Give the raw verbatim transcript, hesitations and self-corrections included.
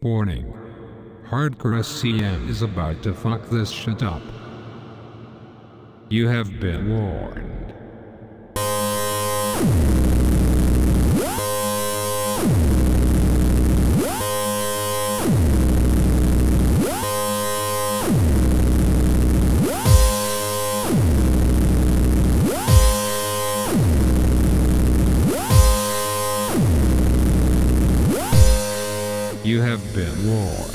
Warning. Hardcore S C M is about to fuck this shit up. You have been warned. You have been warned.